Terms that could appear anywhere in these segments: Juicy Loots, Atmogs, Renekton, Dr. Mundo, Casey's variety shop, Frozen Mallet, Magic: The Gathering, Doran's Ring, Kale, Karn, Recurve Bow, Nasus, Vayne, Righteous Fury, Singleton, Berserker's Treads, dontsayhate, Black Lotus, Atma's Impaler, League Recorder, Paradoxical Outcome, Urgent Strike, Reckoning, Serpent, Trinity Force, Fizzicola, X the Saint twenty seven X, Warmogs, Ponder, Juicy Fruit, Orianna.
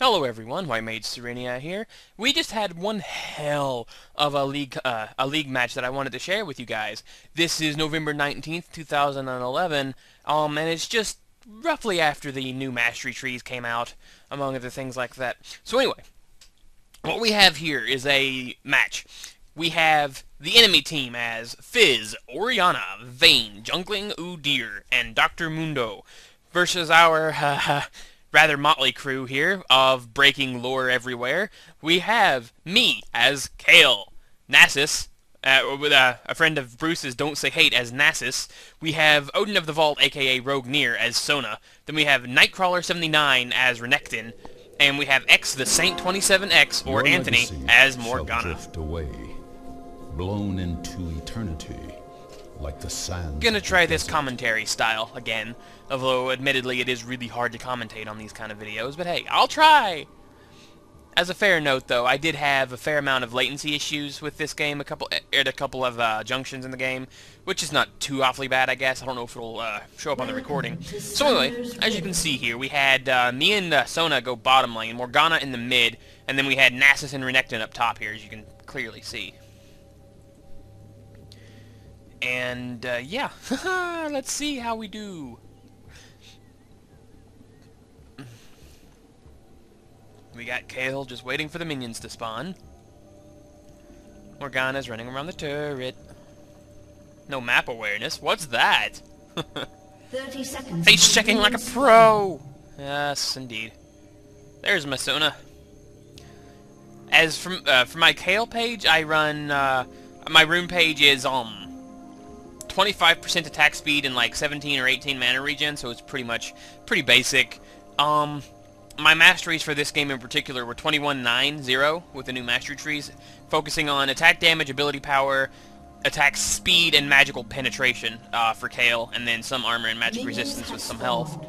Hello everyone, White Mage Serenia here. We just had one hell of a league match that I wanted to share with you guys. This is November 19th, 2011, and it's just roughly after the new Mastery Trees came out, among other things like that. So anyway, what we have here is a match. We have the enemy team as Fizz, Orianna, Vayne, Jungling Udyr, and Dr. Mundo versus our rather motley crew here of breaking lore everywhere. We have me as Kale, Nasus, with a friend of Bruce's Don't Say Hate as Nasus. We have Odin of the Vault, aka Rogue Near, as Sona. Then we have Nightcrawler 79 as Renekton, and we have X the Saint 27 X, or Your Anthony, as Morgana. Drift away, blown into eternity. Like the sand. Gonna try this commentary style again, although admittedly it is really hard to commentate on these kind of videos, but hey, I'll try! As a fair note though, I did have a fair amount of latency issues with this game, at a couple of junctions in the game, which is not too awfully bad, I guess. I don't know if it'll show up on the recording. So anyway, as you can see here, we had me and Sona go bottom lane, Morgana in the mid, and then we had Nasus and Renekton up top here, as you can clearly see. And, yeah. Let's see how we do. We got Kale just waiting for the minions to spawn. Morgana's running around the turret. No map awareness. What's that? 30 seconds. Face checking like a pro! Yes, indeed. There's my Sona. As for my Kale page, I run, my room page is, 25% attack speed and like 17 or 18 mana regen, so it's pretty basic. My masteries for this game in particular were 21-9-0 with the new mastery trees, focusing on attack damage, ability power, attack speed, and magical penetration for Kale, and then some armor and magic resistance with some health.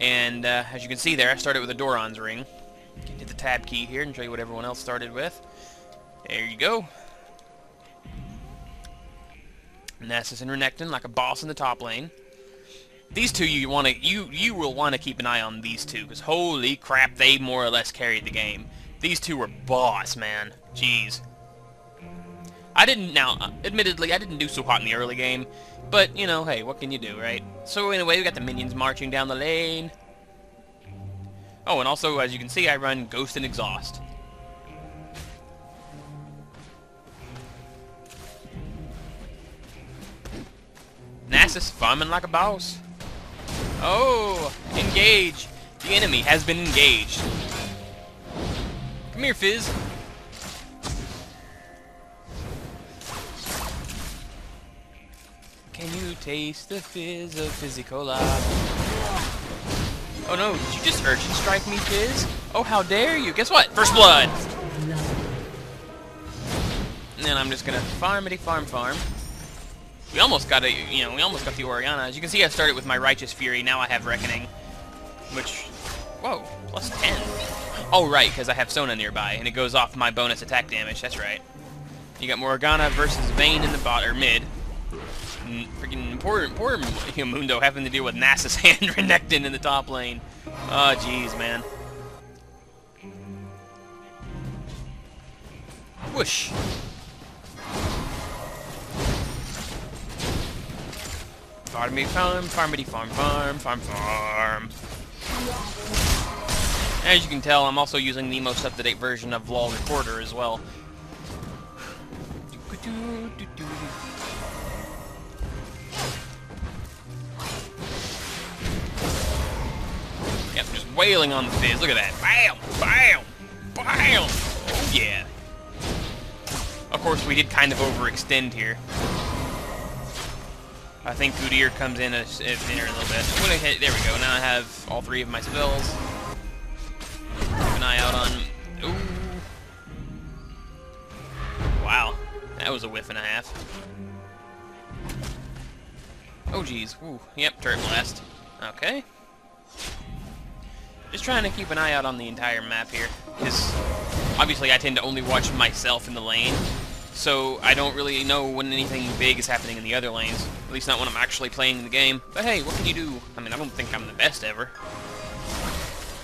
And as you can see there, I started with a Doran's Ring. Hit the tab key here and show you what everyone else started with. There you go. Nasus and Renekton like a boss in the top lane. These two you will want to keep an eye on these two, because holy crap, they more or less carried the game. These two were boss, man. Jeez. Admittedly, I didn't do so hot in the early game, but you know, hey, what can you do, right? So anyway, we got the minions marching down the lane. Oh, and also as you can see, I run Ghost and Exhaust. Nasus farming like a boss. Oh! Engage! The enemy has been engaged. Come here, Fizz! Can you taste the fizz of Fizzicola? Oh no, did you just urgent strike me, Fizz? Oh, how dare you! Guess what? First Blood! And then I'm just gonna farm. We almost got the Orianna. As you can see, I started with my Righteous Fury. Now I have Reckoning, which, whoa, +10. Oh right, because I have Sona nearby, and it goes off my bonus attack damage. That's right. You got Morgana versus Vayne in the bot or mid. Freaking poor Mundo having to deal with Nasus and Renekton in the top lane. Oh jeez, man. Whoosh. Farmity farm. As you can tell, I'm also using the most up-to-date version of LOL Recorder as well. Yep, just wailing on the Fizz. Look at that. Bam! Bam! Bam! Oh, yeah. Of course, we did kind of overextend here. I think Udyr comes in a little bit. I'm gonna hit, there we go, now I have all three of my spells. Keep an eye out on... Ooh. Wow, that was a whiff and a half. Oh jeez, ooh, yep, turret blast. Okay. Just trying to keep an eye out on the entire map here, because obviously I tend to only watch myself in the lane. So I don't really know when anything big is happening in the other lanes. At least not when I'm actually playing the game. But hey, what can you do? I mean, I don't think I'm the best ever.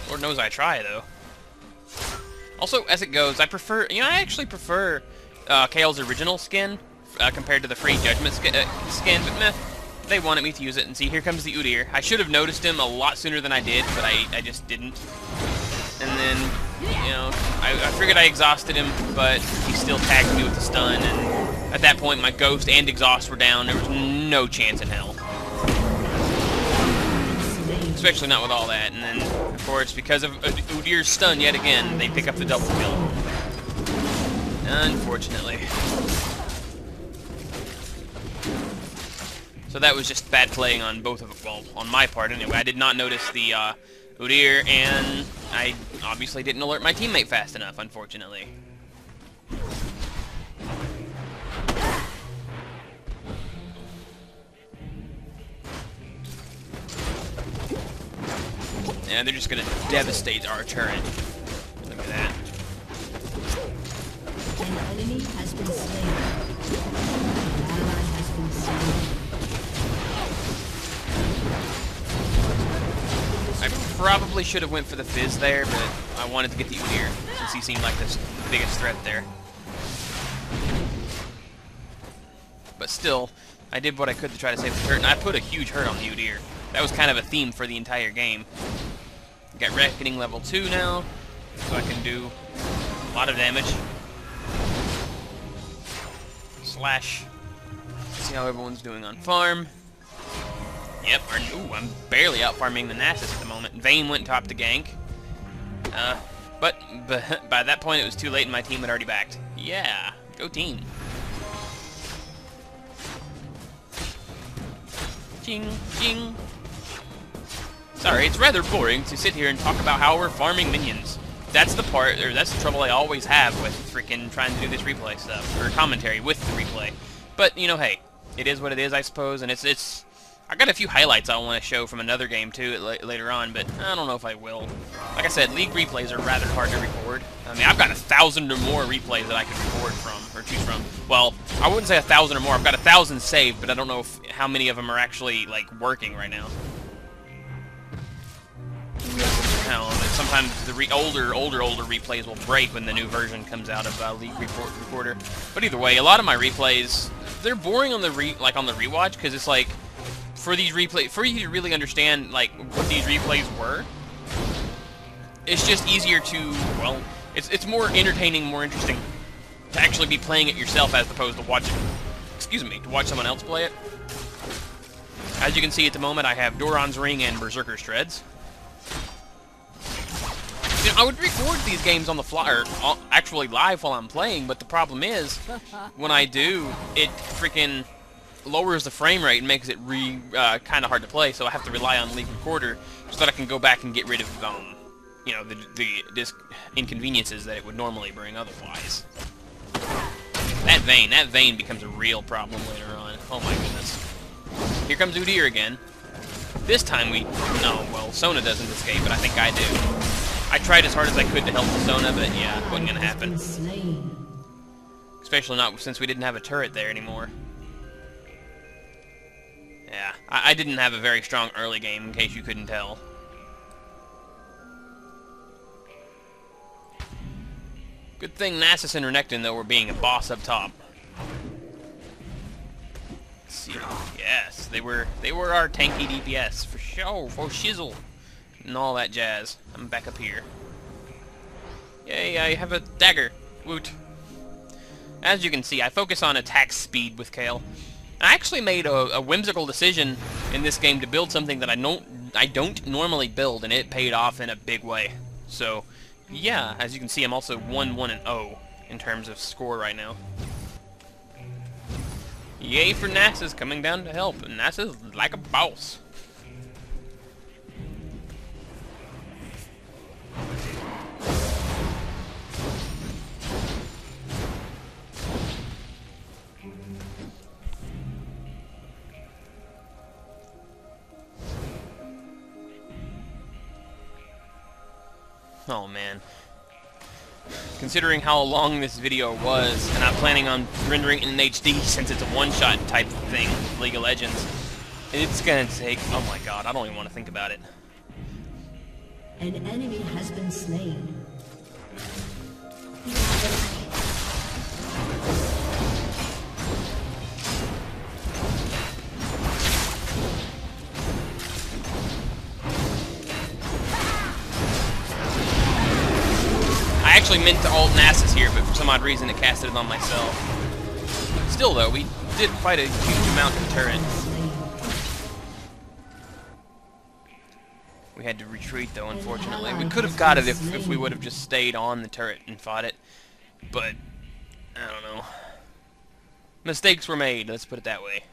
Lord knows I try, though. Also, as it goes, I prefer, you know, I actually prefer Kale's original skin compared to the free judgment skin, but meh, they wanted me to use it. And see, here comes the Udyr. I should have noticed him a lot sooner than I did, but I just didn't. And then, you know, I figured I exhausted him, but he still tagged me with the stun, and at that point my ghost and exhaust were down. There was no chance in hell. Especially not with all that. And then, of course, because of Udyr's stun yet again, they pick up the double kill. Unfortunately. So that was just bad playing on both of, well, on my part anyway. I did not notice the Udyr, and I obviously didn't alert my teammate fast enough, unfortunately. And they're just gonna devastate our turret. Look at that. An enemy has been slain. An ally has been slain. I probably should have went for the Fizz there, but I wanted to get the Udyr since he seemed like the biggest threat there. But still, I did what I could to try to save the turret, and I put a huge hurt on the Udyr. That was kind of a theme for the entire game. Got Reckoning level 2 now, so I can do a lot of damage. Slash. See how everyone's doing on farm. Yep, ooh, I'm barely out farming the Nasus at the moment. Vayne went top to gank. But by that point it was too late and my team had already backed. Yeah, go team. Ching, ching. Sorry, it's rather boring to sit here and talk about how we're farming minions. That's the part, or that's the trouble I always have with freaking trying to do this replay stuff, or commentary with the replay. But, you know, hey, it is what it is, I suppose, and it's... I got a few highlights I want to show from another game, too, later on, but I don't know if I will. Like I said, League replays are rather hard to record. I mean, I've got 1,000 or more replays that I could record from, or choose from. Well, I wouldn't say 1,000 or more. I've got 1,000 saved, but I don't know if, how many of them are actually, like, working right now. Sometimes the older replays will break when the new version comes out of League Recorder. But either way, a lot of my replays, they're boring on the rewatch, because it's like, for you to really understand like what these replays were, it's just easier to, well, it's more entertaining, more interesting to actually be playing it yourself as opposed to watching, excuse me, to watch someone else play it. As you can see at the moment, I have Doran's Ring and Berserker's Treads. You know, I would record these games on the fly, or actually live while I'm playing, but the problem is, when I do, it freaking lowers the frame rate and makes it kind of hard to play, so I have to rely on League Recorder so that I can go back and get rid of, you know, the inconveniences that it would normally bring otherwise. That Vayne becomes a real problem later on. Oh my goodness. Here comes Udyr again. This time we, no, well, Sona doesn't escape, but I think I do. I tried as hard as I could to help Sona, but yeah, it wasn't gonna happen. Especially not since we didn't have a turret there anymore. Yeah, I didn't have a very strong early game, in case you couldn't tell. Good thing Nasus and Renekton, though, were being a boss up top. Let's see. Yes, they were our tanky DPS for sure, for shizzle. And all that jazz. I'm back up here. Yay, I have a dagger. Woot. As you can see, I focus on attack speed with Kale. I actually made a whimsical decision in this game to build something that I don't normally build, and it paid off in a big way. So, yeah, as you can see, I'm also 1-1-0 in terms of score right now. Yay for Nasus coming down to help. Nasus like a boss. Oh man, considering how long this video was, and I'm planning on rendering it in HD since it's a one-shot type thing, League of Legends, it's gonna take, oh my god, I don't even want to think about it. An enemy has been slain. actually meant to ult Nasus here, but for some odd reason it casted it on myself. Still though, we did quite a huge amount of turrets. We had to retreat though, unfortunately. We could have got it if we would have just stayed on the turret and fought it. But, I don't know. Mistakes were made, let's put it that way.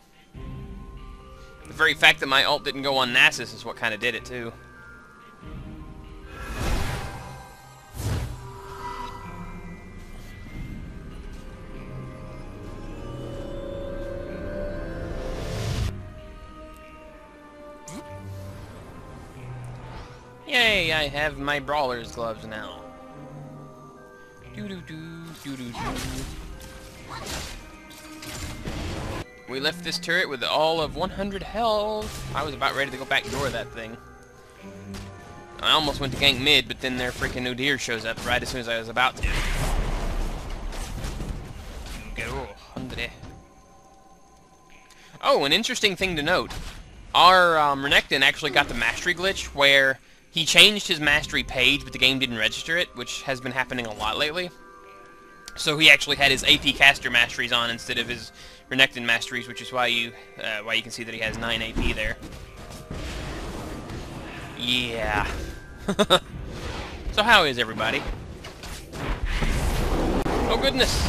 The very fact that my ult didn't go on Nasus is what kind of did it too. Yay, I have my brawler's gloves now. We left this turret with all of 100 health. I was about ready to go back door that thing. I almost went to gank mid, but then their freaking Udyr shows up right as soon as I was about to. Oh, an interesting thing to note. Our Renekton actually got the mastery glitch where he changed his mastery page, but the game didn't register it, which has been happening a lot lately. So he actually had his AP caster masteries on instead of his Renekton masteries, which is why you can see that he has 9 AP there. Yeah. So how is everybody? Oh goodness.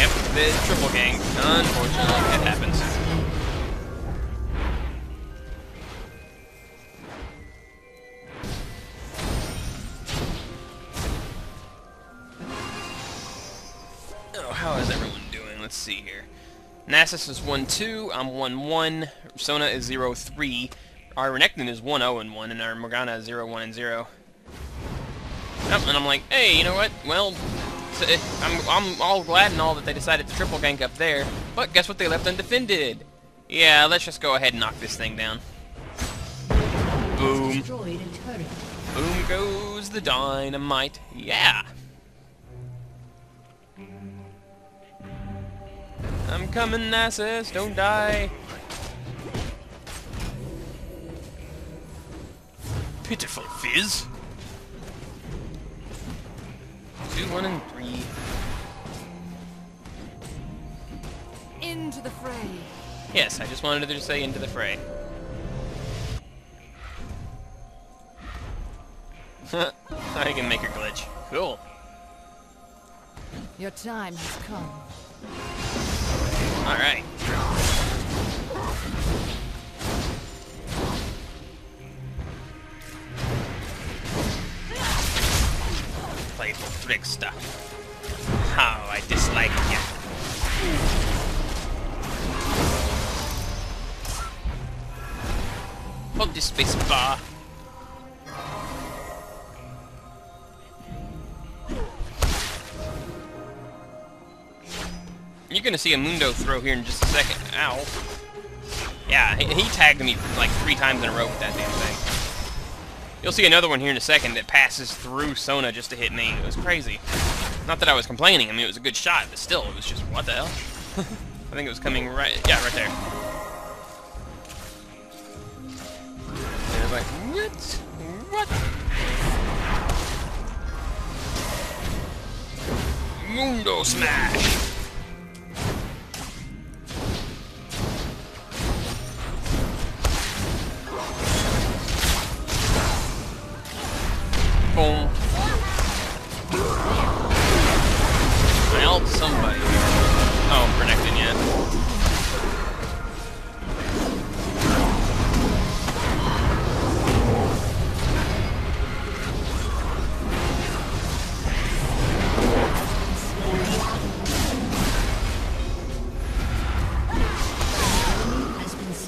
Yep, the triple gang. Unfortunately, it happens. How is everyone doing? Let's see here. Nasus is 1-2, I'm 1-1, Sona is 0-3, our Renekton is 1-0-1, and our Morgana is 0-1-0. Yep, and I'm like, hey, you know what? Well, I'm all glad and all that they decided to triple gank up there, but guess what they left undefended? Yeah, let's just go ahead and knock this thing down. Boom. Boom goes the dynamite. Yeah. I'm coming, Nasus, don't die. Pitiful Fizz. 2, 1, and 3. Into the fray. Yes, I just wanted to say into the fray. I can make her glitch. Cool. Your time has come. Alright. Playful trick stuff. How I dislike you. Hold this space bar. You're gonna see a Mundo throw here in just a second. Ow. Yeah, he tagged me like 3 times in a row with that damn thing. You'll see another one here in a second that passes through Sona just to hit me. It was crazy. Not that I was complaining, I mean it was a good shot, but still, it was just, what the hell? I think it was coming right, yeah, right there. And I was like, what? What? Mundo smash! Boom. I helped somebody. Oh, Renekton yet.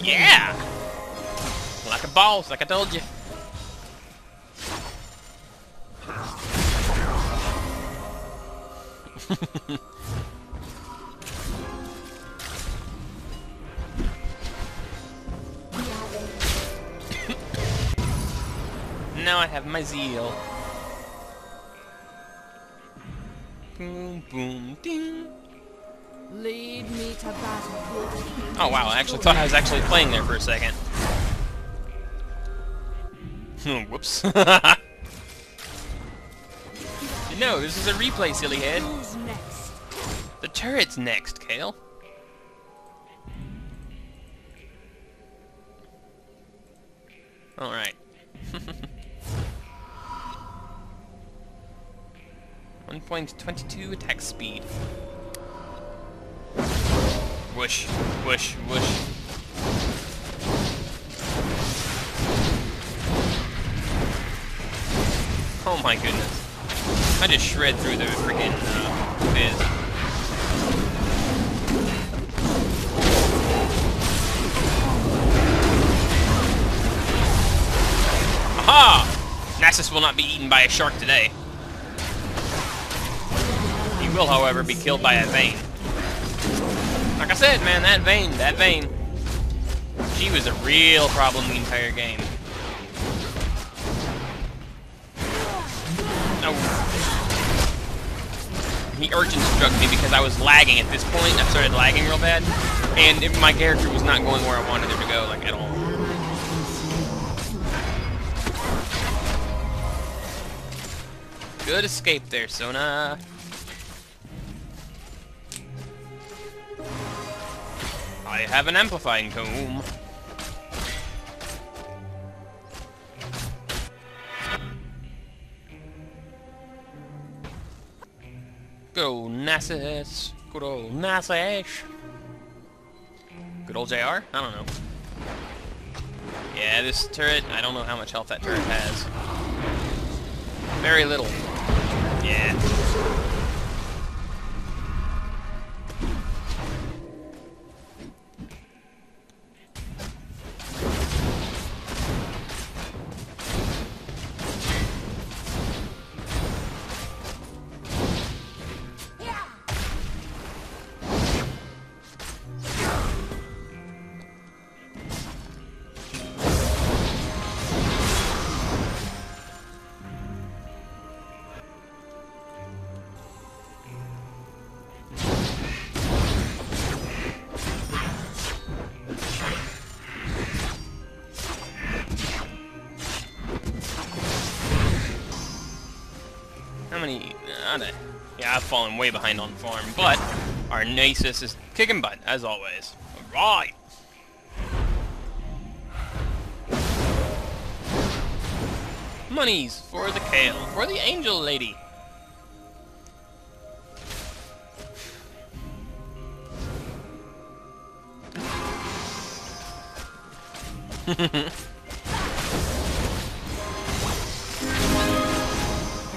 Yeah! Like a boss, like I told you. Now I have my zeal. Boom, boom, ding. Lead me to battle. Oh wow! I actually thought I was actually playing there for a second. Whoops. No, This is a replay, silly head. The turret's next, Kale. Alright. 1.22 attack speed. Whoosh, whoosh, whoosh. Oh my goodness. I just shred through the freaking Fizz. Aha! Nasus will not be eaten by a shark today. He will, however, be killed by a Vayne. Like I said, man, that Vayne. She was a real problem the entire game. No. He urgent struck me because I was lagging at this point. I started lagging real bad. And my character was not going where I wanted her to go, like, at all. Good escape there, Sona. I have an amplifying comb. Good old Nasus. Good old Nasus. Good old JR? I don't know. Yeah, this turret, I don't know how much health that turret has. Very little. Yeah. Yeah, I've fallen way behind on farm, but our Nasus is kicking butt, as always. Alright! Monies for the Kale, for the angel lady!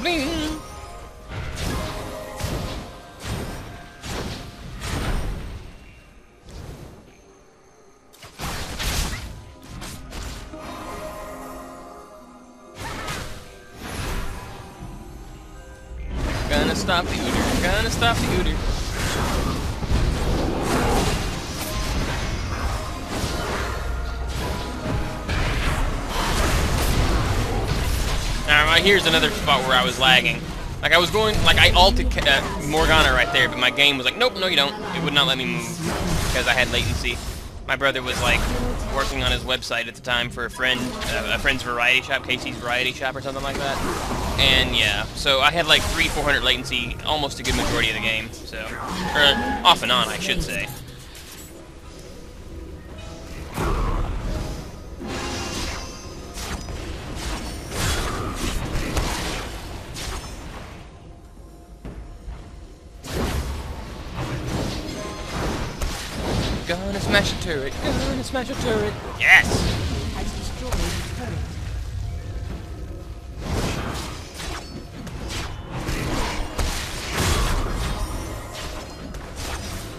Bling! Stop the Udyr. Gonna stop the Udyr. Alright, here's another spot where I was lagging. Like, I was going, like, I ulted Morgana right there, but my game was like, nope, no you don't. It would not let me move, because I had latency. My brother was, like, working on his website at the time for a friend's variety shop, Casey's Variety Shop or something like that. And yeah, so I had like 300-400 latency, almost a good majority of the game, so... Or, off and on, I should say. Gonna smash a turret, gonna smash a turret. Yes! Has destroyed the turret.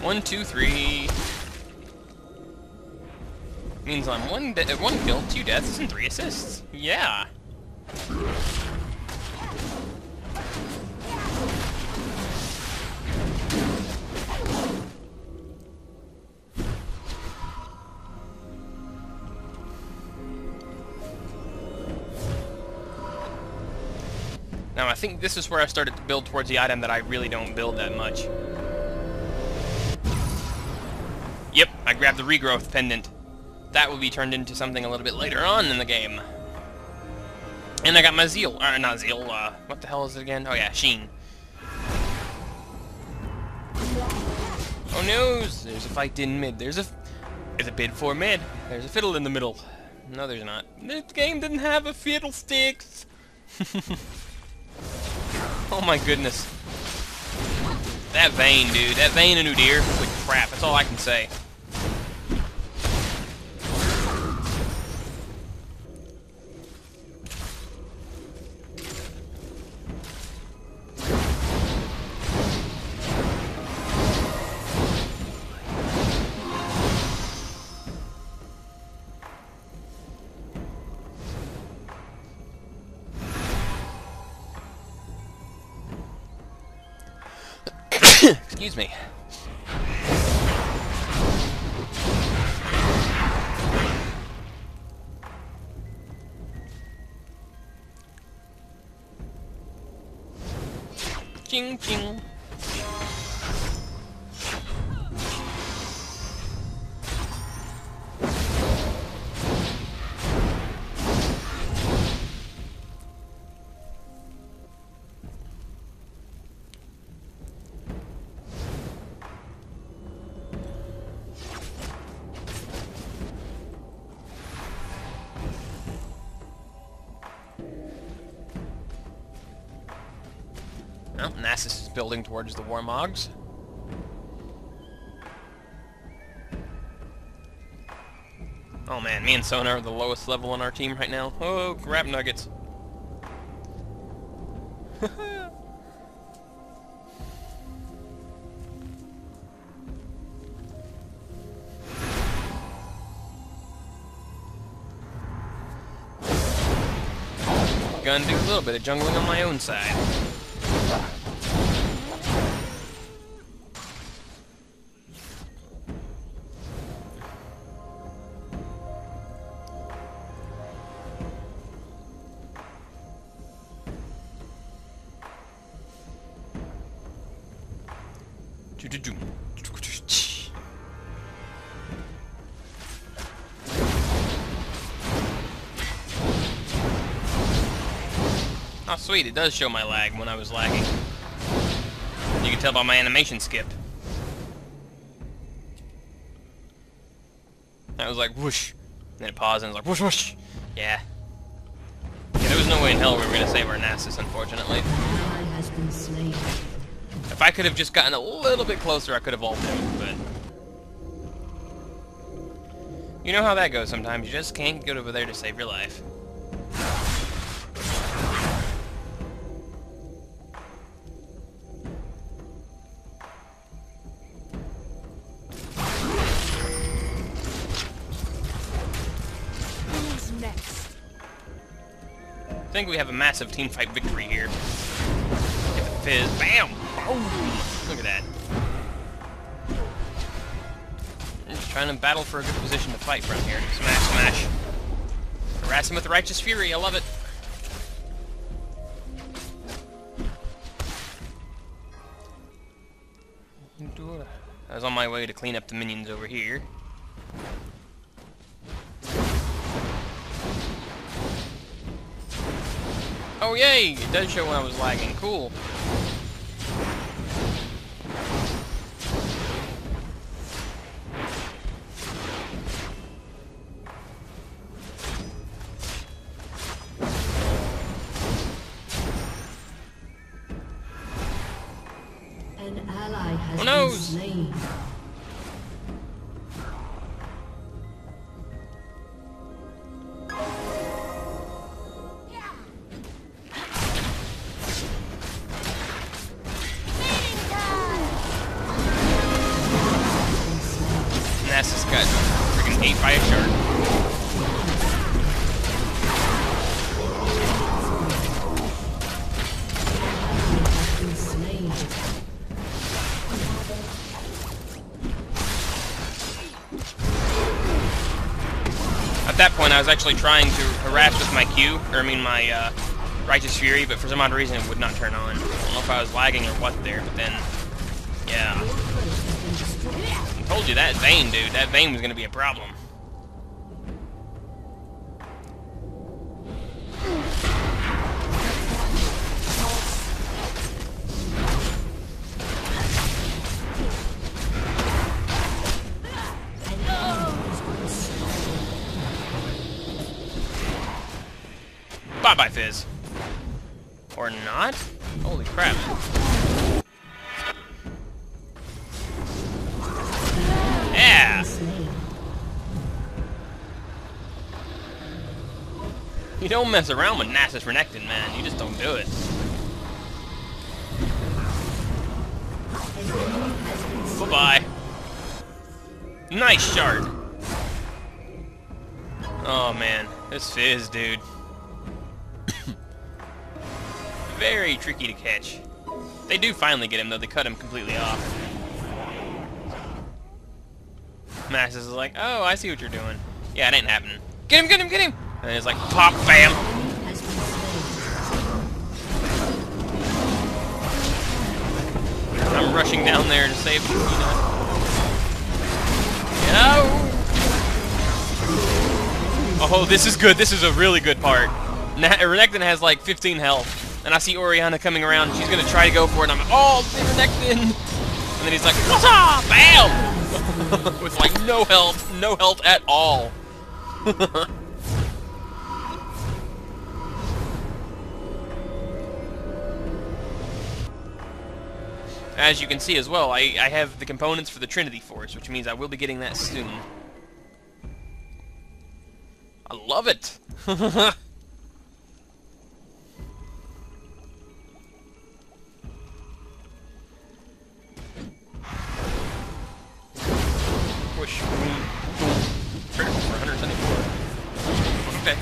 1, 2, 3. Means I'm one kill, 2 deaths, and 3 assists. Yeah. Now I think this is where I started to build towards the item that I really don't build that much. Yep, I grabbed the regrowth pendant. That will be turned into something a little bit later on in the game. And I got my Zeal, not Zeal, what the hell is it again? Oh yeah, Sheen. Oh no! There's a fight in mid. There's a bid for mid. There's a fiddle in the middle. No, there's not. This game didn't have a fiddlesticks. Oh my goodness. That Vayne, dude. That Vayne and Udyr. Holy crap. That's all I can say. Excuse me. Ching ching. Well, Nasus is building towards the Warmogs. Oh man, me and Sona are the lowest level on our team right now. Oh, crap nuggets. Gonna do a little bit of jungling on my own side. Oh sweet, it does show my lag when I was lagging. You can tell by my animation skip. I was like whoosh, and then it paused and it was like whoosh whoosh. Yeah. Yeah, there was no way in hell we were gonna save our Nasus, unfortunately. If I could have just gotten a little bit closer, I could have ulted him, but... You know how that goes sometimes, you just can't get over there to save your life. Who's next? I think we have a massive teamfight victory here. Get the Fizz, bam! Oh, look at that. I'm just trying to battle for a good position to fight from here. Smash, smash. Harass him with the Righteous Fury, I love it. I was on my way to clean up the minions over here. Oh yay! It does show when I was lagging, cool. Who knows? Nasus got freaking ate by a shark. At that point, I was actually trying to harass with my Righteous Fury, but for some odd reason it would not turn on. I don't know if I was lagging or what there, but then, yeah. I told you, that Vayne, dude, that Vayne was going to be a problem. by Fizz. Or not? Holy crap. Yeah! You don't mess around with Nasus Renekton, man. You just don't do it. Bye-bye. Nice shard. Oh, man. This Fizz, dude. Very tricky to catch. They do finally get him, though. They cut him completely off. Nasus is like, oh, I see what you're doing. Yeah, it ain't happening. Get him, get him, get him! And it's like, pop, bam! I'm rushing down there to save him, you know. Oh, this is good. This is a really good part. Renekton has like 15 health, and I see Orianna coming around. She's gonna try to go for it. And I'm like, oh, Renekton! And then he's like, what's up? Bam! With like no health, no health at all. As you can see as well, I have the components for the Trinity Force, which means I will be getting that soon. I love it! Push. Trigger for 174. Okay.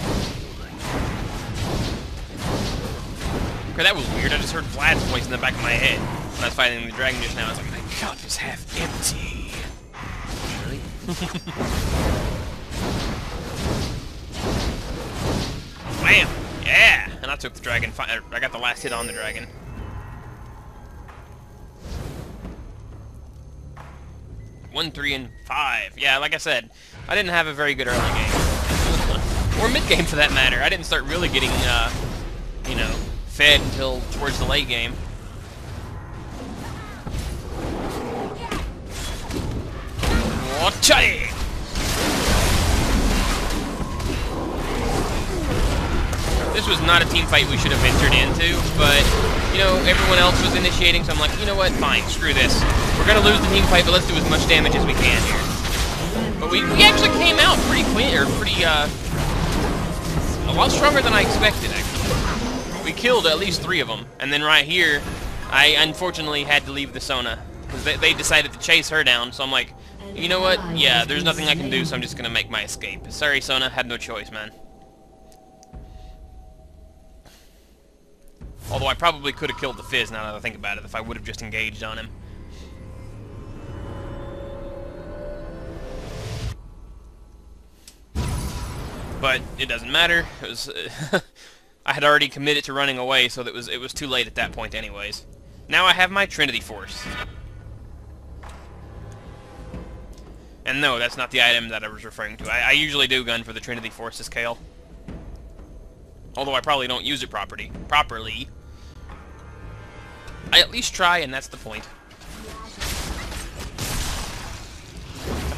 Okay, that was weird. I just heard Vlad's voice in the back of my head. When I was fighting the dragon just now, I was like, my cup is half empty. Really? Bam! Yeah! And I took the dragon, I got the last hit on the dragon. One, three, and five. Yeah, like I said, I didn't have a very good early game. Or mid-game for that matter. I didn't start really getting, you know, fed until towards the late game. Chuddy! This was not a team fight we should have entered into, but, you know, everyone else was initiating, so I'm like, you know what, fine, screw this. We're gonna lose the team fight, but let's do as much damage as we can here. But we actually came out pretty clean, or pretty, a lot stronger than I expected, actually. We killed at least 3 of them, and then right here, I unfortunately had to leave the Sona, because they decided to chase her down, so I'm like, you know what? Yeah, there's nothing I can do, so I'm just gonna make my escape. Sorry, Sona, had no choice, man. Although I probably could have killed the Fizz now that I think about it, if I would have just engaged on him. But it doesn't matter. It was I had already committed to running away, so that it was too late at that point, anyways. Now I have my Trinity Force. And no, that's not the item that I was referring to. I usually do gun for the Trinity Force's Kale. Although I probably don't use it properly. I at least try, and that's the point.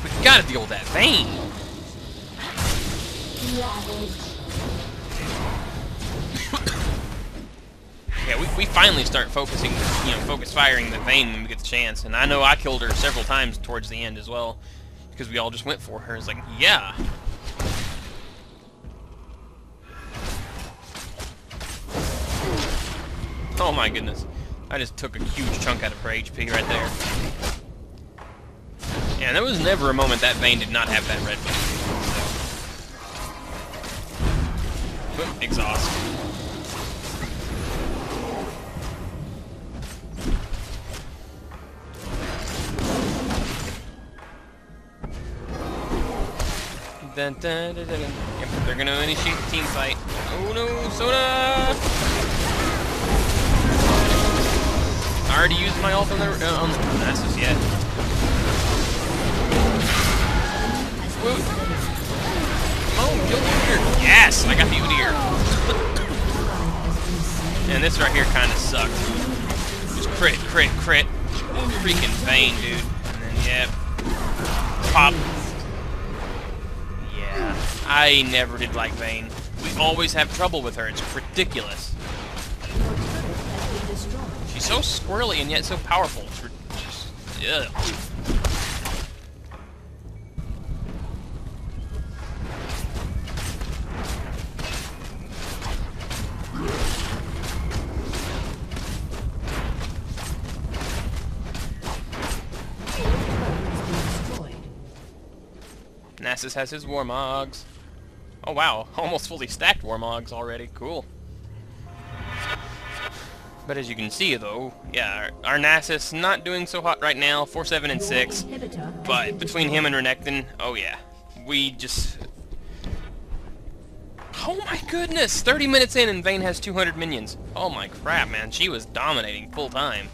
We gotta deal with that Vayne! Yeah, we finally start focusing, you know, focus firing the Vayne when we get the chance. And I know I killed her several times towards the end as well. Because we all just went for her. It's like, yeah. Oh my goodness. I just took a huge chunk out of her HP right there. Yeah, there was never a moment that Vayne did not have that red button. But exhaust. Dun, dun, dun, dun, dun. Yep, they're gonna initiate the team fight. Oh no, Sona! I already used my ult on the Nasus yet. Woo. Oh, kill Udyr! Yes, I got the Udyr. And this right here kind of sucked. Just crit, crit, crit. Freaking Vayne, dude. And then, yep. Pop. I never did like Vayne. We always have trouble with her. It's ridiculous. She's so squirrely and yet so powerful. It's just, ugh. Nasus has his Warmogs. Oh wow, almost fully stacked Warmogs already. Cool. But as you can see though, yeah, our Nasus not doing so hot right now, 4, 7, and 6. But between him and Renekton, oh yeah. We just... oh my goodness! 30 minutes in and Vayne has 200 minions. Oh my crap, man. She was dominating full time.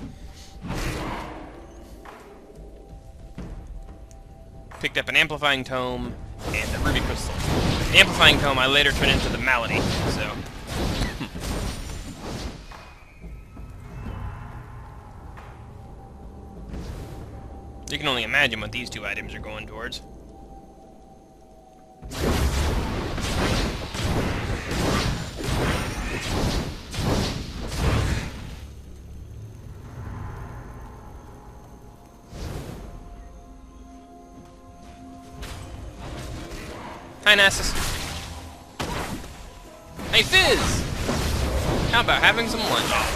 Picked up an Amplifying Tome and a Ruby Crystal. The Amplifying Tome I later turned into the Malady, so... you can only imagine what these two items are going towards. Hi, Nasus. Hey, Fizz! How about having some lunch? Oh.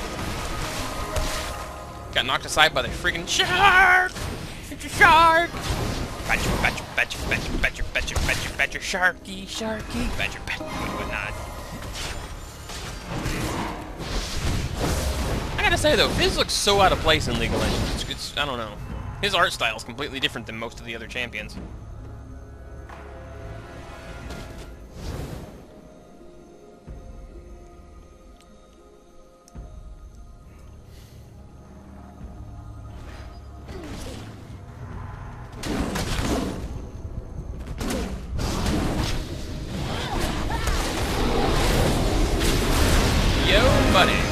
Got knocked aside by the freaking shark! It's a shark! Badger, badger, badger, badger, badger, badger, badger, badger, sharky, sharky, badger, badger, whatnot. I gotta say, though, Fizz looks so out of place in League of Legends. It's, I don't know. His art style is completely different than most of the other champions.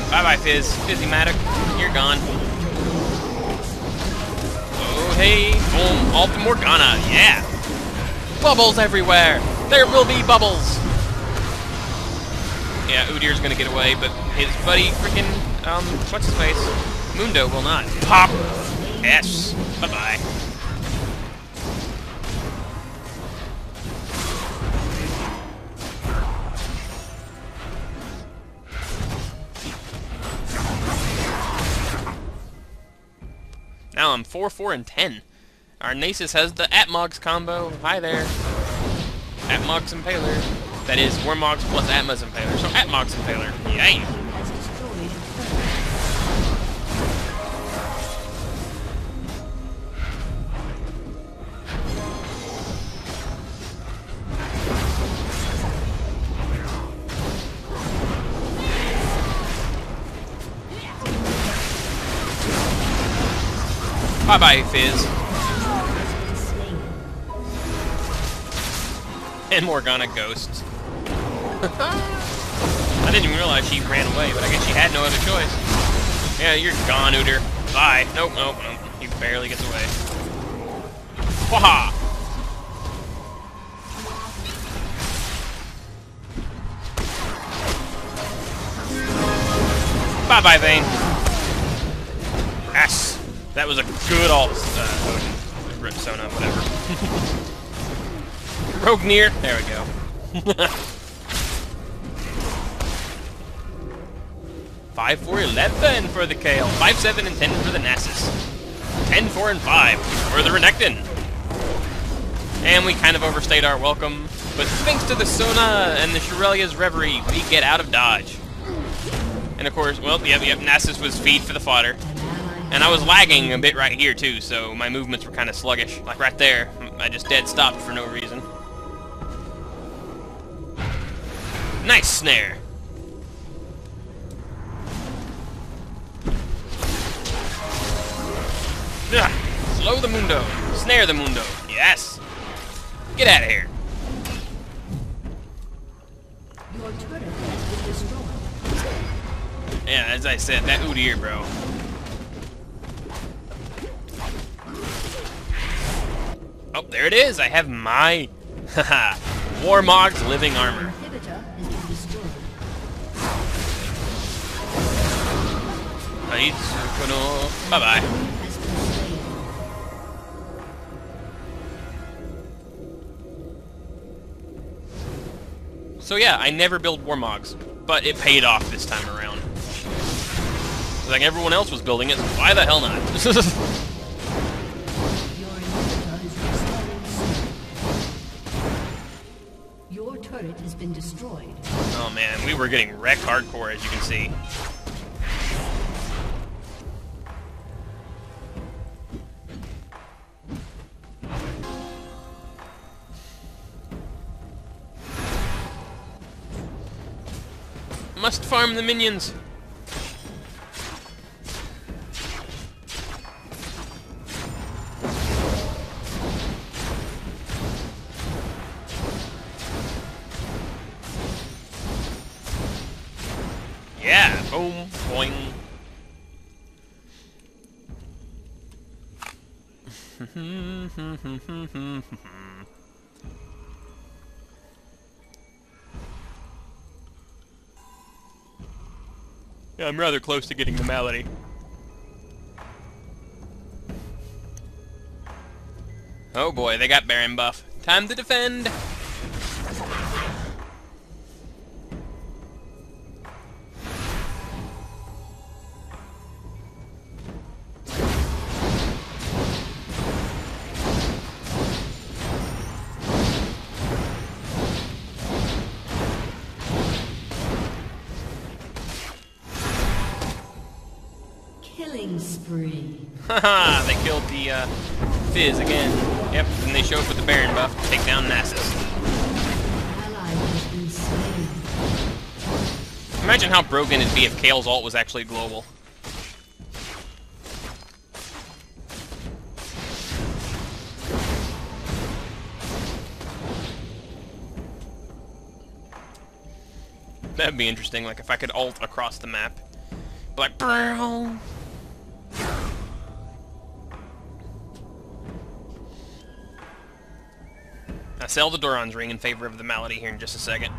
Bye-bye, Fizz. Fizzy-matic. You're gone. Oh, hey. Boom. All to Morgana. Yeah. Bubbles everywhere. There will be bubbles. Yeah, Udyr's gonna get away, but his buddy freaking, what's-his-face? Mundo will not. Pop. Yes. Bye-bye. Now I'm 4, 4, and 10. Our Nasus has the Atmogs combo. Hi there. Atma's Impaler. That is, Warmogs plus Atma's Impaler. So Atma's Impaler. Yay! Bye-bye, Fizz. And Morgana ghosts. I didn't even realize she ran away, but I guess she had no other choice. Yeah, you're gone, Udyr. Bye. Nope, nope, nope. He barely gets away. Waha! Bye-bye, Vayne. Ass. That was a good ult, Odin, Sona, whatever. Rogue near, there we go. 5, 4, 11 for the Kale, 5, 7, and 10 for the Nasus. 10, 4, and 5 for the Renekton. And we kind of overstayed our welcome, but thanks to the Sona and the Shirelia's Reverie, we get out of dodge. And of course, well, yep, Nasus was feed for the fodder. And I was lagging a bit right here, too, so my movements were kind of sluggish. Like right there, I just dead-stopped for no reason. Nice snare! Ugh. Slow the Mundo! Snare the Mundo! Yes! Get out of here! Your turret has been destroyed. Yeah, as I said, that Udyr, bro. Oh, there it is! I have my Warmogs living armor. Fizzicola. Bye bye. So yeah, I never build Warmogs, but it paid off this time around. Like everyone else was building it, so why the hell not? Your turret has been destroyed. Oh man, we were getting wrecked hardcore, as you can see. Must farm the minions. Yeah, boom, boing. Yeah, I'm rather close to getting the Malady. Oh boy, they got Baron buff. Time to defend! Haha, they killed the Fizz again. Yep, and they showed up with the Baron buff to take down Nasus. Imagine how broken it'd be if Kale's ult was actually global. That'd be interesting, like if I could ult across the map. Like, bro. I sell the Doran's Ring in favor of the Malady here in just a second.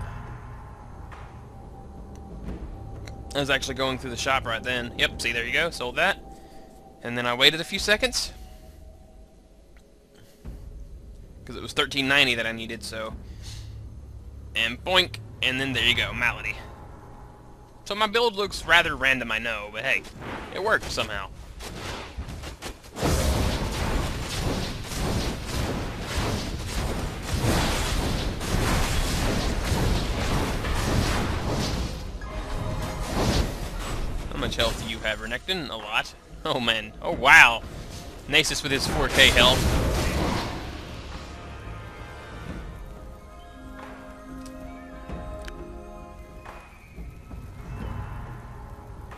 I was actually going through the shop right then. Yep, see, there you go, sold that. And then I waited a few seconds. Because it was $13.90 that I needed, so... And boink, and then there you go, Malady. So my build looks rather random, I know, but hey, it worked somehow. How much health do you have, Renekton? A lot. Oh man. Oh wow. Nasus with his 4K health.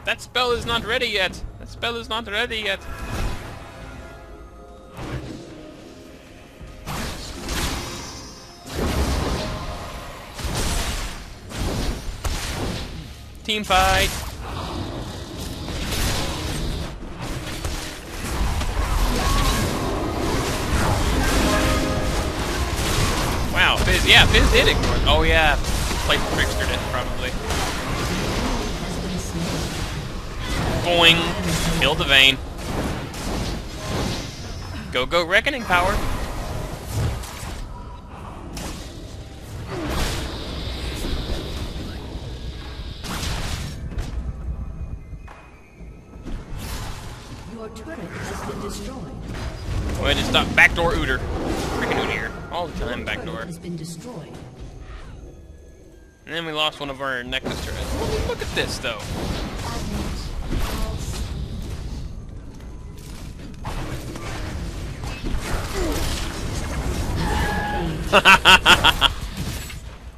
That spell is not ready yet. That spell is not ready yet. Team fight. Wow, Fizz, yeah, Fizz did ignore it. Oh yeah, played Trickster did, probably. Boing, kill the Vayne. Go, go, Reckoning power. Your turret has been destroyed. Go ahead and stop. Backdoor Udyr. Freaking Udyr. All the time, backdoor. Has been destroyed. And then we lost one of our Nexus turrets. Oh, look at this, though.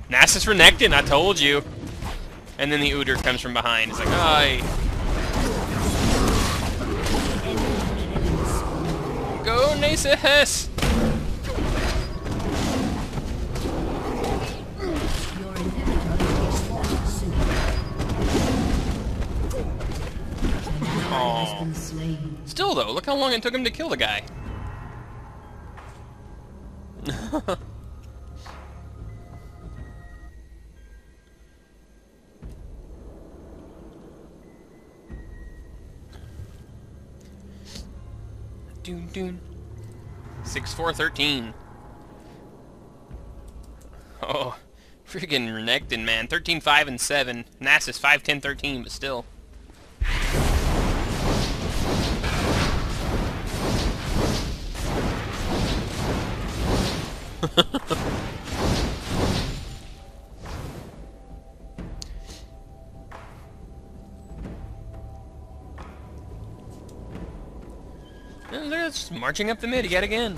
Nasus Renekton, I told you. And then the Udyr comes from behind. It's like, aye. Go, Nasus! Aww. Still though, look how long it took him to kill the guy. Doon doon. 6/4/13. Oh, freaking Renekton, man. 13, 5, and 7. Nasus 5, 10, 13, but still. And they're just marching up the mid yet again.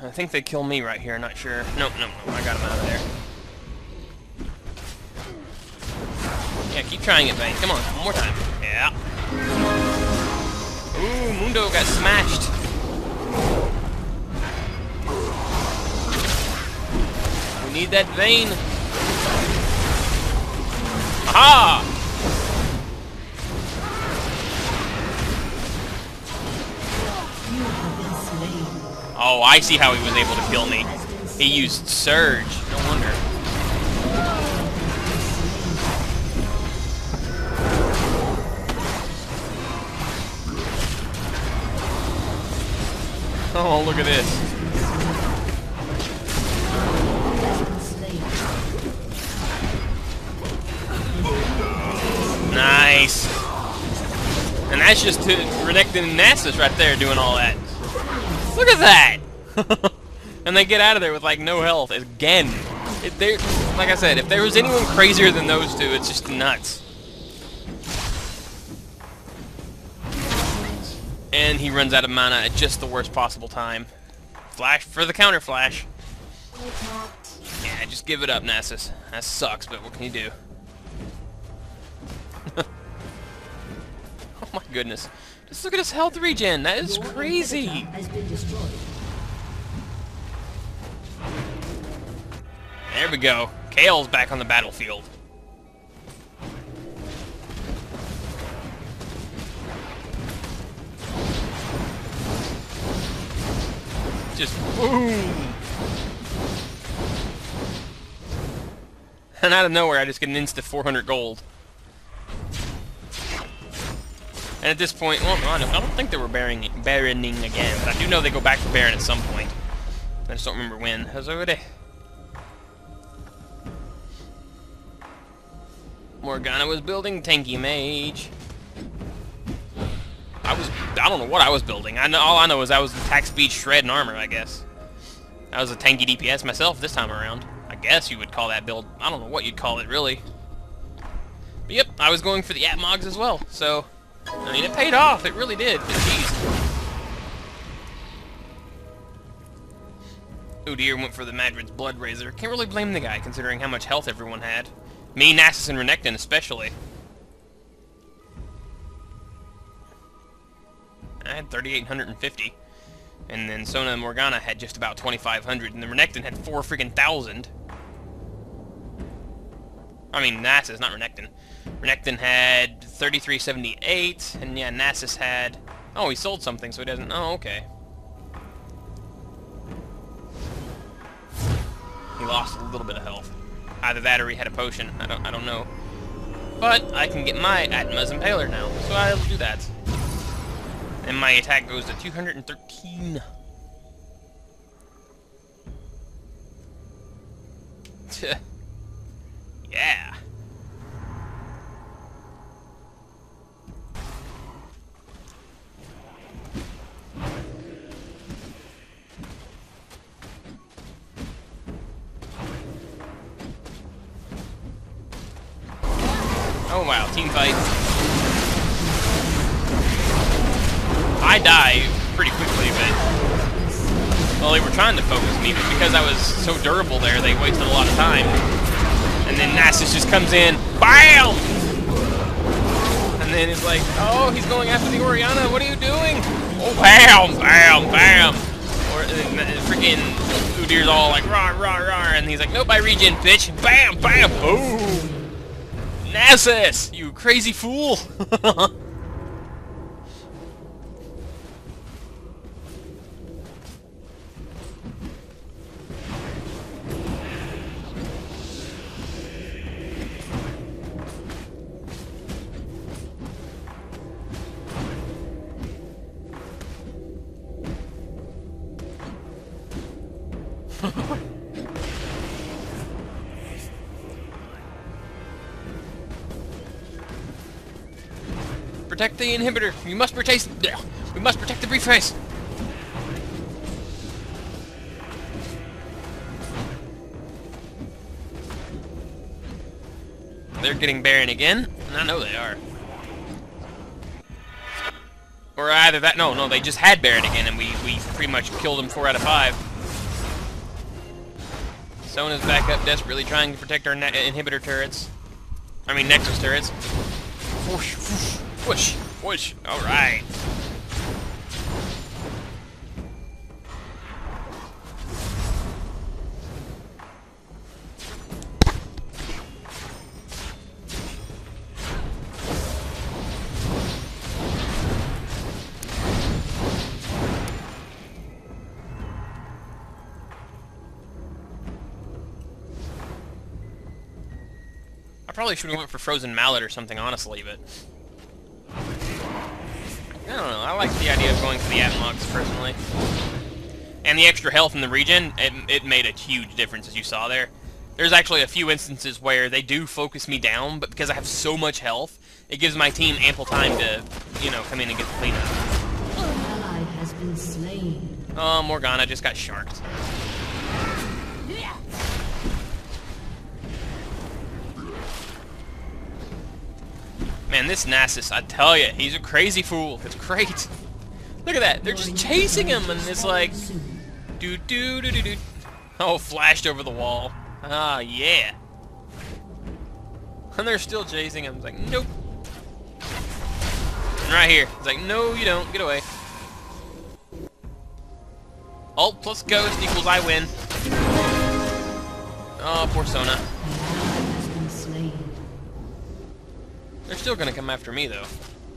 I think they kill me right here, not sure. Nope, nope, nope, I got him out of there. Yeah, keep trying it, Vayne. Come on, one more time. Yeah. Ooh, Mundo got smashed. We need that Vayne. Aha! Oh, I see how he was able to kill me. He used Surge. No wonder. Oh, look at this. Nice. And that's just to Renekton and Nasus right there doing all that. Look at that! And they get out of there with like no health again. Like I said, if there was anyone crazier than those two, it's just nuts. And he runs out of mana at just the worst possible time. Flash for the counter flash. Yeah, just give it up, Nasus. That sucks, but what can you do? Oh my goodness. Just look at his health regen. That is crazy. There we go. Kale's back on the battlefield. Just boom! And out of nowhere I just get an insta 400 gold. And at this point, well, I don't think they were barrening again, but I do know they go back to Baron at some point. I just don't remember when. How's over there? Morgana was building tanky mage. I don't know what I was building. All I know is I was attack speed, shred, and armor, I guess. I was a tanky DPS myself this time around. I guess you would call that build. I don't know what you'd call it, really. But yep, I was going for the Atmogs as well, so... I mean, it paid off. It really did, but jeez. Udyr went for the Madred's Bloodrazer. Can't really blame the guy, considering how much health everyone had. Me, Nasus, and Renekton especially. I had 3,850, and then Sona and Morgana had just about 2,500, and the Renekton had 4,000. I mean, Nasus, not Renekton. Renekton had 3,378, and yeah, Nasus had... Oh, he sold something, so he doesn't... Oh, okay. He lost a little bit of health. Either that or he had a potion. I don't know. But I can get my Atma's Impaler now, so I'll do that. And my attack goes to 213. Yeah. Oh wow, team fight. I die pretty quickly, but... Well, they were trying to focus me, but because I was so durable there, they wasted a lot of time. And then Nasus just comes in, BAM! And then it's like, oh, he's going after the Orianna, what are you doing? Oh, BAM! BAM! BAM! Or, freaking Udyr's all like, rah, rah, rah, and he's like, nope, I regen, bitch! BAM! BAM! Boom! Nasus! You crazy fool! Protect the inhibitor. You must protect. We must protect the briefcase. They're getting barren again, and I know they are. Or either that, no, they just had barren again, and we pretty much killed them 4 out of 5. Sona's back up, desperately trying to protect our inhibitor turrets. I mean, Nexus turrets. Whoosh, whoosh, whoosh, whoosh. All right. Probably should have went for Frozen Mallet or something, honestly, but I don't know. I like the idea of going for the Atmogs, personally. And the extra health in the regen, it made a huge difference, as you saw there. There's actually a few instances where they do focus me down, but because I have so much health, it gives my team ample time to, you know, come in and get the cleanup. An ally has been slain. Oh, Morgana just got sharked. Man, this Nasus, I tell you, he's a crazy fool. It's great. Look at that. They're just chasing him, and it's like... Do-do-do-do-do. Oh, flashed over the wall. Ah, yeah. And they're still chasing him. It's like, nope. And right here. It's like, no, you don't. Get away. Alt plus ghost equals I win. Oh, poor Sona. They're still gonna come after me, though.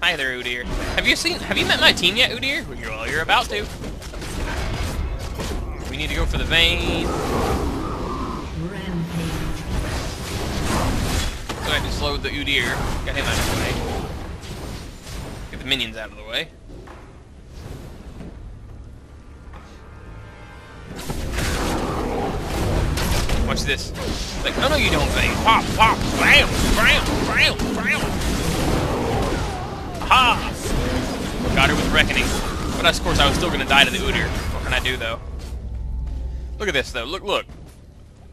Hi there, Udyr. Have you met my team yet, Udyr? Well, you're about to. We need to go for the Vayne. Rampage. So I just slowed the Udyr. Got him out of the way. Get the minions out of the way. Watch this. It's like, oh no, you don't, Vayne. Pop, pop, bam, bam, bam, bam. Ha! Got her with Reckoning. But of course, I was still gonna die to the Udyr. What can I do, though? Look at this, though. Look, look.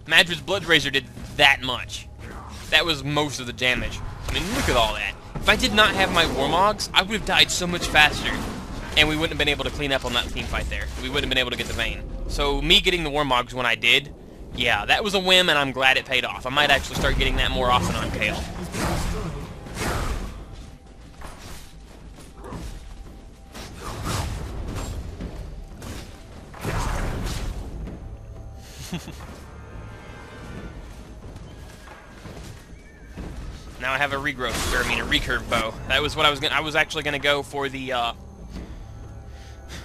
Madred's Bloodrazer did that much. That was most of the damage. I mean, look at all that. If I did not have my Warmogs, I would have died so much faster. And we wouldn't have been able to clean up on that team fight there. We wouldn't have been able to get the Vayne. So, me getting the Warmogs when I did... Yeah, that was a whim, and I'm glad it paid off. I might actually start getting that more often on Kale. Now I have a regrowth, or I mean a recurve bow. That was what I was gonna. I was actually gonna go for the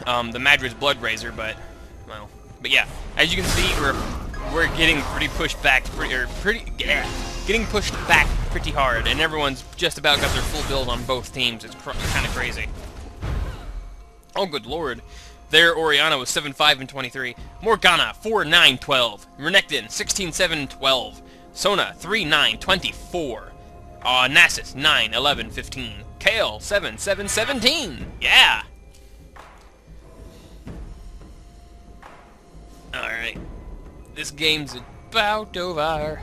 Madred's Bloodrazer, but well, but yeah, as you can see, we're getting pretty pushed back, getting pushed back pretty hard, and everyone's just about got their full build on both teams. It's kind of crazy. Oh, good lord. Their Orianna was 7-5 and 23. Morgana, 4-9, 12. Renekton, 16-7, 12. Sona, 3-9, 24. Nasus, 9-11, 15. Kale, 7-7, 17. Yeah! Alright. This game's about over.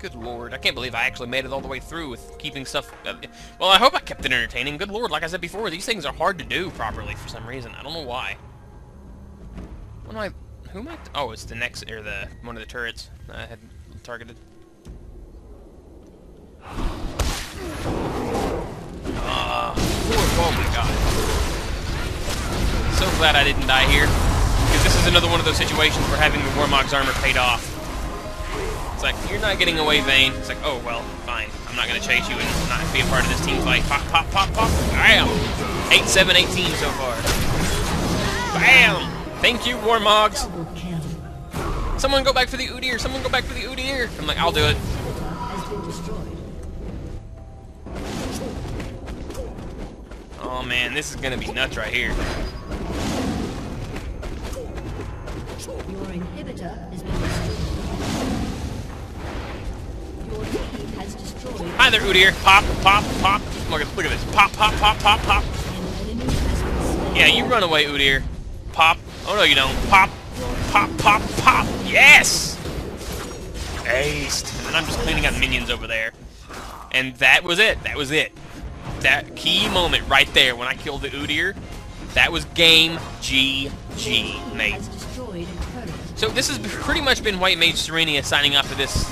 Good lord, I can't believe I actually made it all the way through with keeping stuff... Well, I hope I kept it entertaining. Good lord, like I said before, these things are hard to do properly for some reason. I don't know why. What am I... Who am I... Oh, it's the next... Or the... One of the turrets I had targeted. Oh my god. So glad I didn't die here. This is another one of those situations where having the Warmog's armor paid off. It's like, you're not getting away, Vayne. It's like, oh, well, fine. I'm not going to chase you and not be a part of this team fight. Pop, pop, pop, pop. Bam! 8-7, 18 so far. Bam! Thank you, Warmogs. Someone go back for the Udyr. Someone go back for the Udyr. I'm like, I'll do it. Oh, man, this is going to be nuts right here. Your inhibitor has been destroyed. Your team has destroyed. Hi there, Udyr. Pop, pop, pop. Look at this. Pop, pop, pop, pop, pop. Yeah, you run away, Udyr. Pop. Oh no, you don't. Pop, pop, pop, pop. Yes! Aced. And then I'm just cleaning up minions over there. And that was it. That was it. That key moment right there when I killed the Udyr. That was game GG, mate. So this has pretty much been White Mage Serenia signing off for this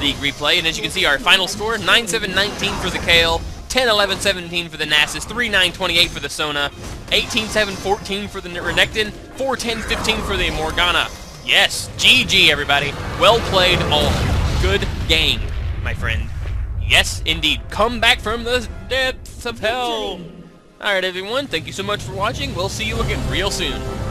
League replay. And as you can see, our final score, 9-7-19 for the Kale, 10-11-17 for the Nasus, 3-9-28 for the Sona, 18-7-14 for the Renekton, 4-10-15 for the Morgana. Yes, GG, everybody. Well played all. Good game, my friend. Yes, indeed. Come back from the depths of hell. Alright everyone, thank you so much for watching. We'll see you again real soon.